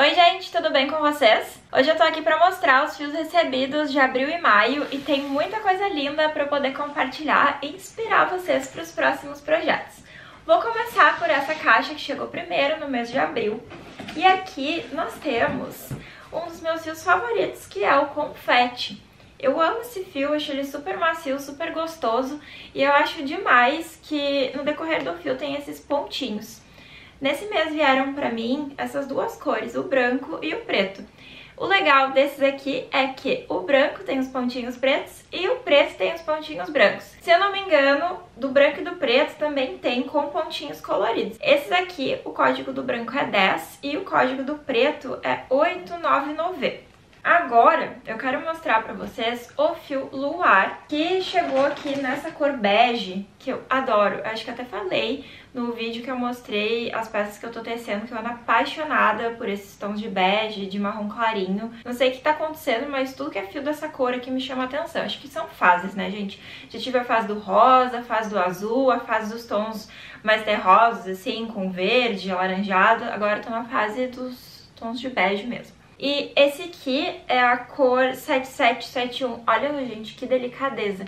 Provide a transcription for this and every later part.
Oi gente, tudo bem com vocês? Hoje eu tô aqui pra mostrar os fios recebidos de abril e maio e tem muita coisa linda pra eu poder compartilhar e inspirar vocês pros próximos projetos. Vou começar por essa caixa que chegou primeiro no mês de abril e aqui nós temos um dos meus fios favoritos que é o Confete. Eu amo esse fio, acho ele super macio, super gostoso e eu acho demais que no decorrer do fio tem esses pontinhos. Nesse mês vieram pra mim essas duas cores, o branco e o preto. O legal desses aqui é que o branco tem os pontinhos pretos e o preto tem os pontinhos brancos. Se eu não me engano, do branco e do preto também tem com pontinhos coloridos. Esses aqui, o código do branco é 10 e o código do preto é 899. Agora eu quero mostrar pra vocês o fio Luar, que chegou aqui nessa cor bege, que eu adoro. Acho que até falei no vídeo que eu mostrei as peças que eu tô tecendo, que eu ando apaixonada por esses tons de bege, de marrom clarinho. Não sei o que tá acontecendo, mas tudo que é fio dessa cor aqui me chama atenção. Acho que são fases, né, gente? Já tive a fase do rosa, a fase do azul, a fase dos tons mais terrosos, assim, com verde, alaranjado. Agora eu tô na fase dos tons de bege mesmo. E esse aqui é a cor 7771, olha gente, que delicadeza.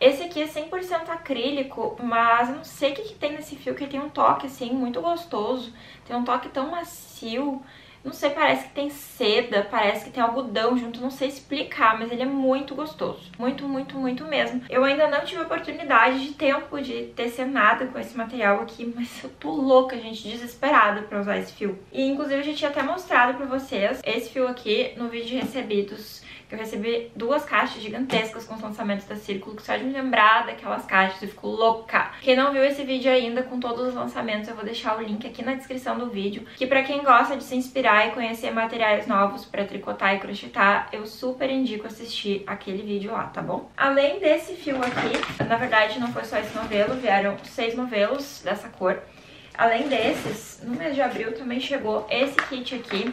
Esse aqui é 100% acrílico, mas eu não sei o que tem nesse fio, que tem um toque assim muito gostoso, tem um toque tão macio, não sei, parece que tem seda, parece que tem algodão junto, não sei explicar, mas ele é muito gostoso, muito, muito, muito mesmo. Eu ainda não tive oportunidade de tempo de tecer nada com esse material aqui, mas eu tô louca, gente, desesperada pra usar esse fio. E inclusive eu já tinha até mostrado pra vocês esse fio aqui no vídeo de recebidos, que eu recebi duas caixas gigantescas com os lançamentos da Círculo, que só de me lembrar daquelas caixas eu fico louca. Quem não viu esse vídeo ainda com todos os lançamentos, eu vou deixar o link aqui na descrição do vídeo, que pra quem gosta de se inspirar e conhecer materiais novos pra tricotar e crochetar, eu super indico assistir aquele vídeo lá, tá bom? Além desse fio aqui, na verdade não foi só esse novelo, vieram 6 novelos dessa cor. Além desses, no mês de abril também chegou esse kit aqui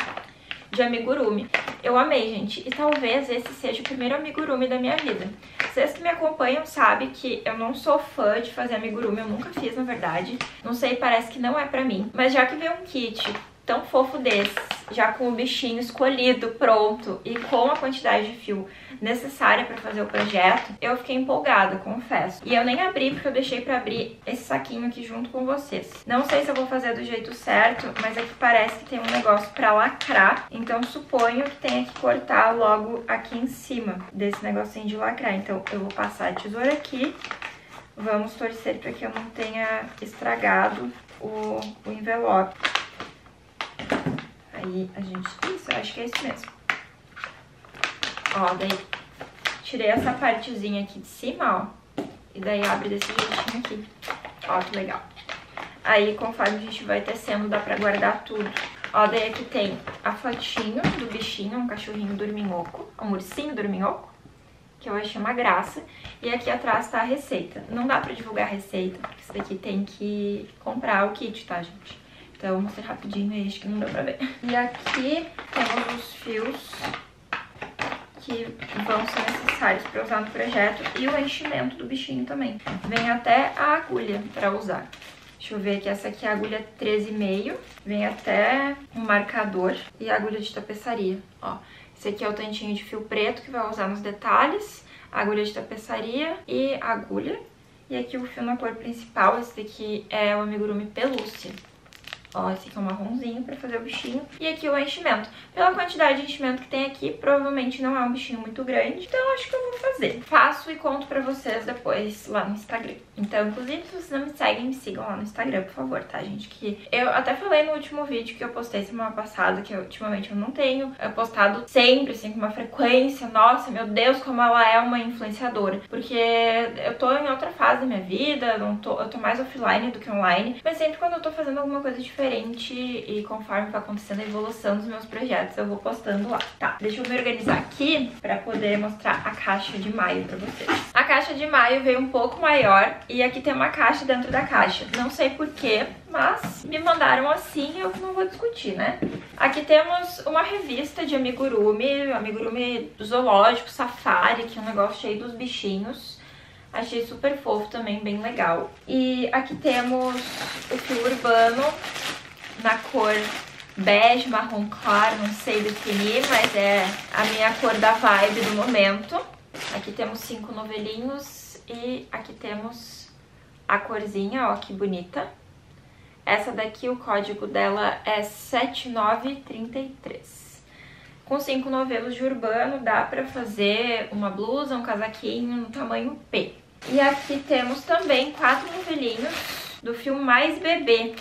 de amigurumi. Eu amei, gente, e talvez esse seja o primeiro amigurumi da minha vida. Vocês que me acompanham sabem que eu não sou fã de fazer amigurumi, eu nunca fiz, na verdade. Não sei, parece que não é pra mim. Mas já que veio um kit tão fofo desse, já com o bichinho escolhido, pronto, e com a quantidade de fio necessária pra fazer o projeto, eu fiquei empolgada, confesso. E eu nem abri, porque eu deixei pra abrir esse saquinho aqui junto com vocês. Não sei se eu vou fazer do jeito certo, mas aqui parece que tem um negócio pra lacrar, então suponho que tenha que cortar logo aqui em cima desse negocinho de lacrar. Então eu vou passar a tesoura aqui, vamos torcer pra que eu não tenha estragado o envelope. Aí a gente... Isso, eu acho que é isso mesmo. Ó, daí tirei essa partezinha aqui de cima, ó. E daí abre desse jeitinho aqui. Ó, que legal. Aí, conforme a gente vai tecendo, dá pra guardar tudo. Ó, daí aqui tem a fotinho do bichinho, um cachorrinho dorminhoco, um ursinho dorminhoco, que eu achei uma graça. E aqui atrás tá a receita. Não dá pra divulgar a receita, porque isso daqui tem que comprar o kit, tá, gente? Então, vou mostrar rapidinho aí, acho que não deu pra ver. E aqui temos os fios que vão ser necessários pra usar no projeto e o enchimento do bichinho também. Vem até a agulha pra usar. Deixa eu ver aqui, essa aqui é a agulha 13,5. Vem até um marcador e a agulha de tapeçaria, ó. Esse aqui é o tantinho de fio preto que vai usar nos detalhes, a agulha de tapeçaria e a agulha. E aqui o fio na cor principal, esse daqui é o amigurumi pelúcia. Ó, esse aqui é um marronzinho pra fazer o bichinho. E aqui o enchimento. Pela quantidade de enchimento que tem aqui, provavelmente não é um bichinho muito grande. Então acho que eu vou fazer. Faço e conto pra vocês depois lá no Instagram. Então, inclusive, se vocês não me seguem, me sigam lá no Instagram, por favor, tá, gente? Que eu até falei no último vídeo que eu postei semana passada, que ultimamente eu não tenho postado sempre, assim, com uma frequência. Nossa, meu Deus, como ela é uma influenciadora. Porque eu tô em outra fase da minha vida, eu tô mais offline do que online. Mas sempre quando eu tô fazendo alguma coisa diferente, e conforme vai acontecendo a evolução dos meus projetos, eu vou postando lá. Tá, deixa eu me organizar aqui pra poder mostrar a caixa de maio pra vocês. A caixa de maio veio um pouco maior e aqui tem uma caixa dentro da caixa. Não sei porquê, mas me mandaram assim, eu não vou discutir, né? Aqui temos uma revista de amigurumi, amigurumi zoológico, safari, que é um negócio cheio dos bichinhos. Achei super fofo também, bem legal. E aqui temos o fio Urbano na cor bege, marrom claro, não sei definir, mas é a minha cor da vibe do momento. Aqui temos 5 novelinhos e aqui temos a corzinha, ó, que bonita. Essa daqui, o código dela é 7933. Com 5 novelos de Urbano, dá pra fazer uma blusa, um casaquinho no tamanho P. E aqui temos também 4 novelinhos do filme Mais Bebê.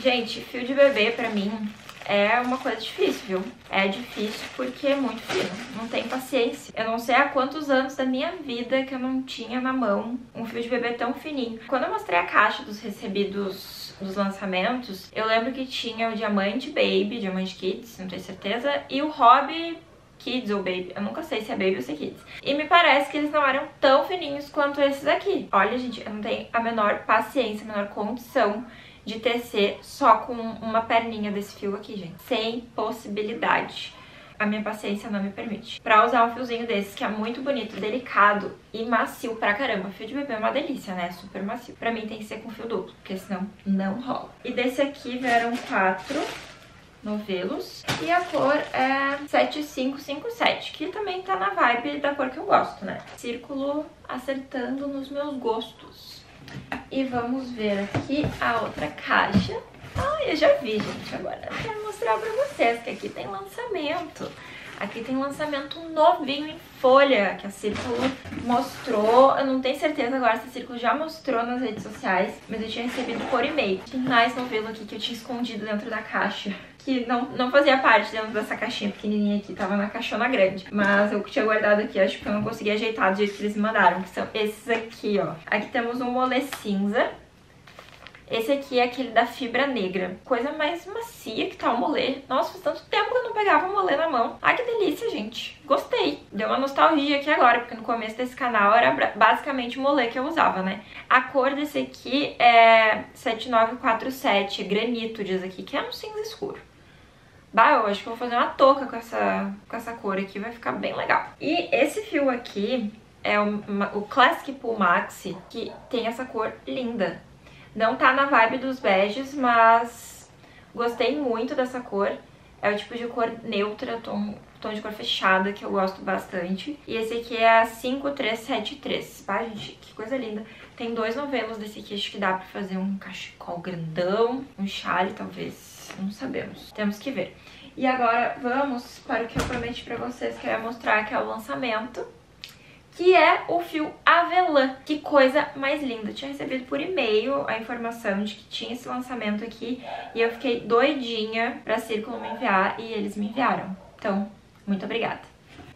Gente, fio de bebê pra mim é uma coisa difícil, viu? É difícil porque é muito fino, não tem paciência. Eu não sei há quantos anos da minha vida que eu não tinha na mão um fio de bebê tão fininho. Quando eu mostrei a caixa dos recebidos dos lançamentos, eu lembro que tinha o Diamante Baby, Diamante Kids, não tenho certeza, e o Hobby Kids ou Baby, eu nunca sei se é Baby ou se é Kids. E me parece que eles não eram tão fininhos quanto esses aqui. Olha, gente, eu não tenho a menor paciência, a menor condição de tecer só com uma perninha desse fio aqui, gente. Sem possibilidade. A minha paciência não me permite. Pra usar um fiozinho desses, que é muito bonito, delicado e macio pra caramba. Fio de bebê é uma delícia, né? Super macio. Pra mim tem que ser com fio duplo, porque senão não rola. E desse aqui vieram 4 novelos. E a cor é 7557, que também tá na vibe da cor que eu gosto, né? Círculo acertando nos meus gostos. E vamos ver aqui a outra caixa. Ah, eu já vi, gente, agora eu quero mostrar pra vocês que aqui tem lançamento. Aqui tem lançamento novinho em folha, que a Círculo mostrou. Eu não tenho certeza agora se a Círculo já mostrou nas redes sociais, mas eu tinha recebido por e-mail. Tem mais novelo aqui que eu tinha escondido dentro da caixa, que não fazia parte dentro dessa caixinha pequenininha aqui, tava na caixona grande. Mas eu tinha guardado aqui, acho que eu não consegui ajeitar do jeito que eles me mandaram, que são esses aqui, ó. Aqui temos um molê cinza. Esse aqui é aquele da fibra negra. Coisa mais macia que tá o molê. Nossa, faz tanto tempo que eu não pegava o molê na mão. Ai, que delícia, gente. Gostei. Deu uma nostalgia aqui agora, porque no começo desse canal era basicamente o molê que eu usava, né? A cor desse aqui é 7947, granito, diz aqui, que é um cinza escuro. Bah, eu acho que vou fazer uma touca com essa cor aqui, vai ficar bem legal. E esse fio aqui é o Classic Pool Maxi, que tem essa cor linda. Não tá na vibe dos beges, mas gostei muito dessa cor. É o tipo de cor neutra, tom de cor fechada, que eu gosto bastante. E esse aqui é a 5373. Pá, gente, que coisa linda. Tem 2 novelos desse aqui, acho que dá pra fazer um cachecol grandão, um chale, talvez, não sabemos. Temos que ver. E agora vamos para o que eu prometi pra vocês, que eu ia mostrar, que é o lançamento, que é o fio Avelã. Que coisa mais linda. Eu tinha recebido por e-mail a informação de que tinha esse lançamento aqui e eu fiquei doidinha pra Círculo me enviar e eles me enviaram. Então, muito obrigada.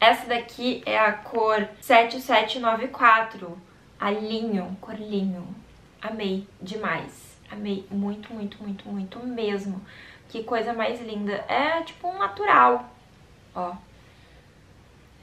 Essa daqui é a cor 7794, a linho, cor linho. Amei demais. Amei muito, muito, muito, muito mesmo. Que coisa mais linda. É tipo um natural, ó.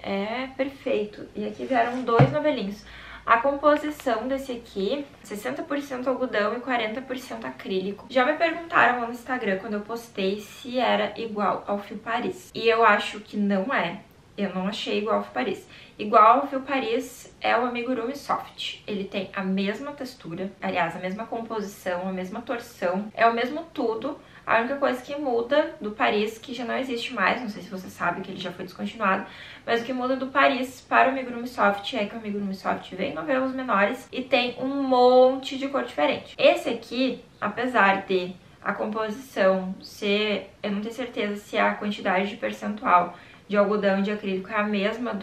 É perfeito. E aqui vieram 2 novelinhos. A composição desse aqui, 60% algodão e 40% acrílico. Já me perguntaram lá no Instagram, quando eu postei, se era igual ao fio Paris. E eu acho que não é. Eu não achei igual ao fio Paris. Igual ao fio Paris é o Amigurumi Soft. Ele tem a mesma textura, aliás, a mesma composição, a mesma torção, é o mesmo tudo. A única coisa que muda do Paris, que já não existe mais, não sei se você sabe que ele já foi descontinuado, mas o que muda do Paris para o Amigurumi Soft é que o Amigurumi Soft vem em novelos menores e tem um monte de cor diferente. Esse aqui, apesar de a composição ser, eu não tenho certeza se a quantidade de percentual de algodão e de acrílico é a mesma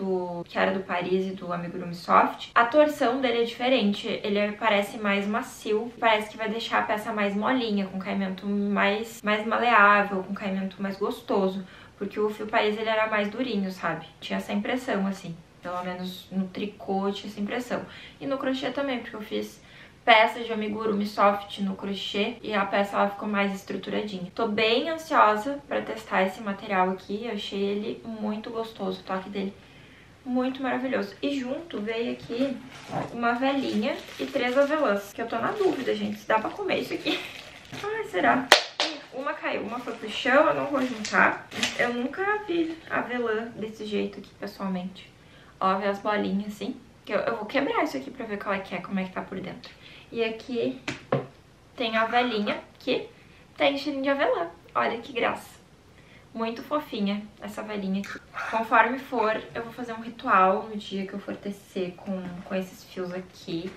que era do Paris e do Amigurumi Soft, a torção dele é diferente, ele parece mais macio, parece que vai deixar a peça mais molinha, com caimento mais maleável, com caimento mais gostoso, porque o fio Paris ele era mais durinho, sabe? Tinha essa impressão, assim, pelo menos no tricô tinha essa impressão. E no crochê também, porque eu fiz peças de amigurumi soft no crochê e a peça ela ficou mais estruturadinha. Tô bem ansiosa pra testar esse material aqui, eu achei ele muito gostoso, o toque dele muito maravilhoso. E junto veio aqui uma velinha e 3 avelãs, que eu tô na dúvida, gente, se dá pra comer isso aqui. Ai, será? Uma caiu, uma foi pro chão, eu não vou juntar. Eu nunca vi avelã desse jeito aqui, pessoalmente. Ó, vê as bolinhas assim. Eu vou quebrar isso aqui pra ver qual é que é, como é que tá por dentro. E aqui tem a velinha que tem cheirinho de avelã. Olha que graça. muito fofinha essa velhinha aqui. Conforme for, eu vou fazer um ritual no dia que eu for tecer com esses fios aqui,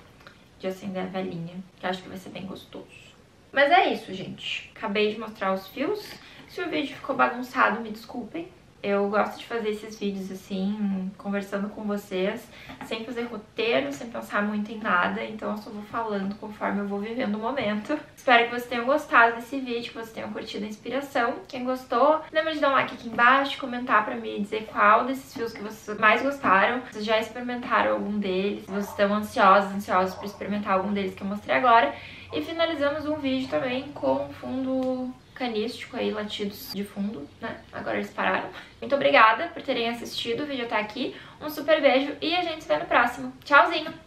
de acender a velhinha, que eu acho que vai ser bem gostoso. Mas é isso, gente. Acabei de mostrar os fios. Se o vídeo ficou bagunçado, me desculpem. Eu gosto de fazer esses vídeos assim, conversando com vocês, sem fazer roteiro, sem pensar muito em nada. Então eu só vou falando conforme eu vou vivendo o momento. Espero que vocês tenham gostado desse vídeo, que vocês tenham curtido a inspiração. Quem gostou, lembra de dar um like aqui embaixo, comentar pra me dizer qual desses fios que vocês mais gostaram. Vocês já experimentaram algum deles? Vocês estão ansiosos pra experimentar algum deles que eu mostrei agora? E finalizamos um vídeo também com fundo canístico aí, latidos de fundo, né? Agora eles pararam. Muito obrigada por terem assistido o vídeo até aqui. Um super beijo e a gente se vê no próximo. Tchauzinho!